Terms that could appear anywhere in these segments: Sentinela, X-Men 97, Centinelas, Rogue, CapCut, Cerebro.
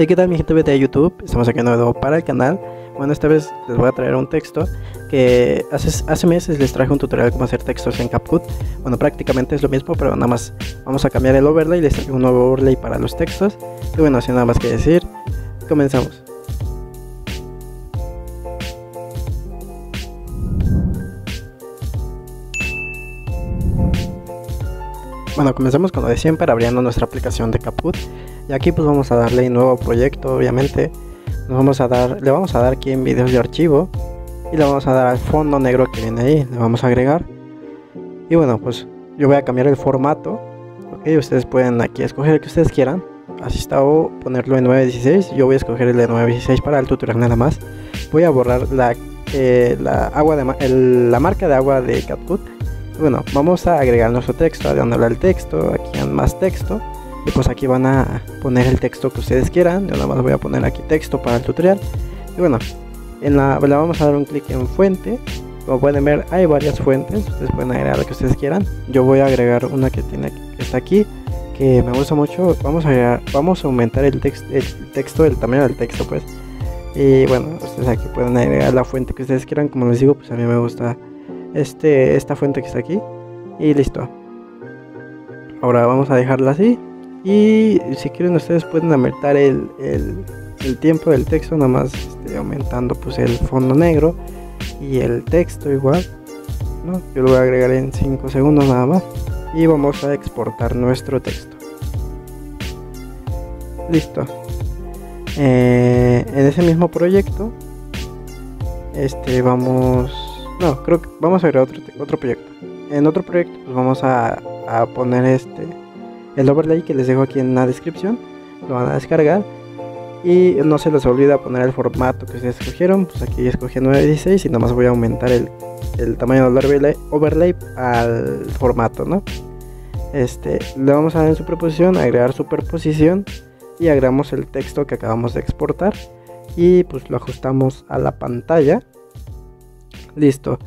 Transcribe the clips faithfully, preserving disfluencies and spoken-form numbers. Hey, ¿qué tal mi gente de YouTube? Estamos aquí de nuevo para el canal. Bueno, esta vez les voy a traer un texto que hace, hace meses les traje un tutorial de cómo hacer textos en CapCut. Bueno, prácticamente es lo mismo, pero nada más vamos a cambiar el overlay. Les traigo un nuevo overlay para los textos. Y bueno, sin nada más que decir, comenzamos. Bueno, comenzamos con lo de siempre, abriendo nuestra aplicación de CapCut. Y aquí pues vamos a darle nuevo proyecto, obviamente. Nos vamos a dar, le vamos a dar aquí en videos de archivo. Y le vamos a dar al fondo negro que viene ahí. Le vamos a agregar. Y bueno, pues yo voy a cambiar el formato. Ok, ustedes pueden aquí escoger el que ustedes quieran. Así está, o ponerlo en nueve dieciséis. Yo voy a escoger el de nueve dieciséis para el tutorial nada más. Voy a borrar la, eh, la, agua de, el, la marca de agua de CapCut. Bueno, vamos a agregar nuestro texto, de donde habla el texto, aquí en más texto. Y pues aquí van a poner el texto que ustedes quieran. Yo nada más voy a poner aquí texto para el tutorial. Y bueno, en la, le vamos a dar un clic en fuente. Como pueden ver, hay varias fuentes. Ustedes pueden agregar la que ustedes quieran. Yo voy a agregar una que tiene que está aquí, que me gusta mucho. Vamos a, agregar, vamos a aumentar el, text, el texto, el tamaño del texto pues. Y bueno, ustedes aquí pueden agregar la fuente que ustedes quieran. Como les digo, pues a mí me gusta Este, esta fuente que está aquí. Y listo. Ahora vamos a dejarla así. Y si quieren ustedes pueden aumentar el, el, el tiempo del texto. Nada más este, aumentando pues el fondo negro. Y el texto igual, ¿no? Yo lo voy a agregar en cinco segundos nada más. Y vamos a exportar nuestro texto. Listo. eh, En ese mismo proyecto Este vamos... No, creo que vamos a agregar otro, otro proyecto. En otro proyecto pues vamos a, a poner este el overlay que les dejo aquí en la descripción. Lo van a descargar. Y no se les olvida poner el formato que ustedes escogieron. Pues aquí escogí nueve dieciséis y nada más voy a aumentar el, el tamaño del overlay, overlay al formato, ¿no? Este, le vamos a dar en superposición, agregar superposición. Y agregamos el texto que acabamos de exportar. Y pues lo ajustamos a la pantalla. Listo,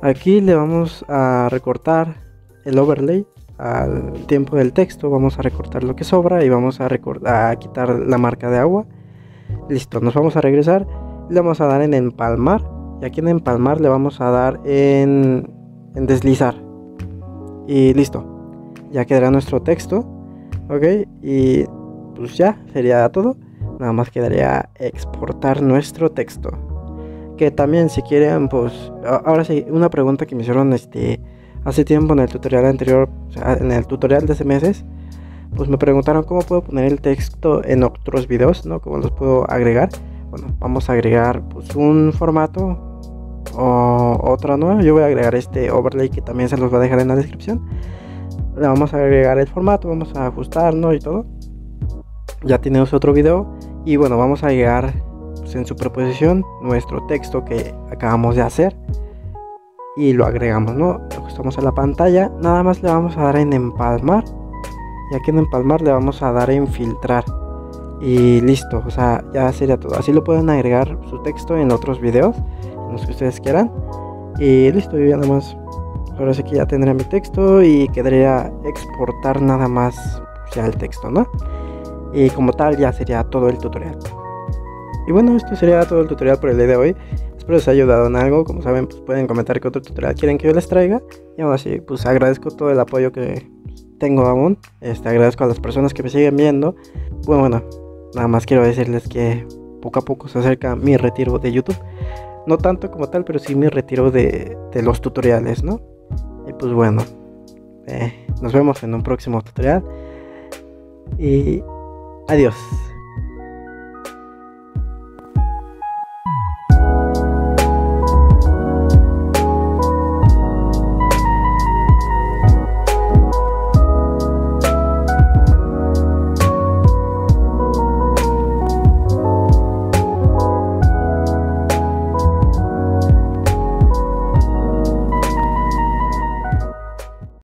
aquí le vamos a recortar el overlay al tiempo del texto, vamos a recortar lo que sobra y vamos a, recortar, a quitar la marca de agua. Listo, nos vamos a regresar, le vamos a dar en empalmar y aquí en empalmar le vamos a dar en, en deslizar y listo, ya quedará nuestro texto, ok, y pues ya sería todo, nada más quedaría exportar nuestro texto. Que también si quieren pues ahora sí, una pregunta que me hicieron este hace tiempo en el tutorial anterior, o sea, en el tutorial de hace meses, pues me preguntaron cómo puedo poner el texto en otros videos, ¿no? Cómo los puedo agregar. Bueno, vamos a agregar pues un formato o otro nuevo. Yo voy a agregar este overlay que también se los va a dejar en la descripción. Le vamos a agregar el formato, vamos a ajustarnos y todo. Ya tenemos otro video y bueno, vamos a agregar en superposición nuestro texto que acabamos de hacer y lo agregamos, ¿no? Lo ajustamos a la pantalla, nada más le vamos a dar en empalmar y aquí en empalmar le vamos a dar en filtrar y listo, o sea, ya sería todo. Así lo pueden agregar su texto en otros videos, en los que ustedes quieran y listo, yo ya nada más ahora sí que ya tendré mi texto y quedaría exportar nada más ya el texto, ¿no? Y como tal ya sería todo el tutorial. Y bueno, esto sería todo el tutorial por el día de hoy. Espero les haya ayudado en algo. Como saben, pues pueden comentar qué otro tutorial quieren que yo les traiga. Y aún así, pues agradezco todo el apoyo que tengo aún. Este, agradezco a las personas que me siguen viendo. Bueno, bueno, nada más quiero decirles que poco a poco se acerca mi retiro de YouTube. No tanto como tal, pero sí mi retiro de, de los tutoriales, ¿no? Y pues bueno, eh, nos vemos en un próximo tutorial. Y adiós.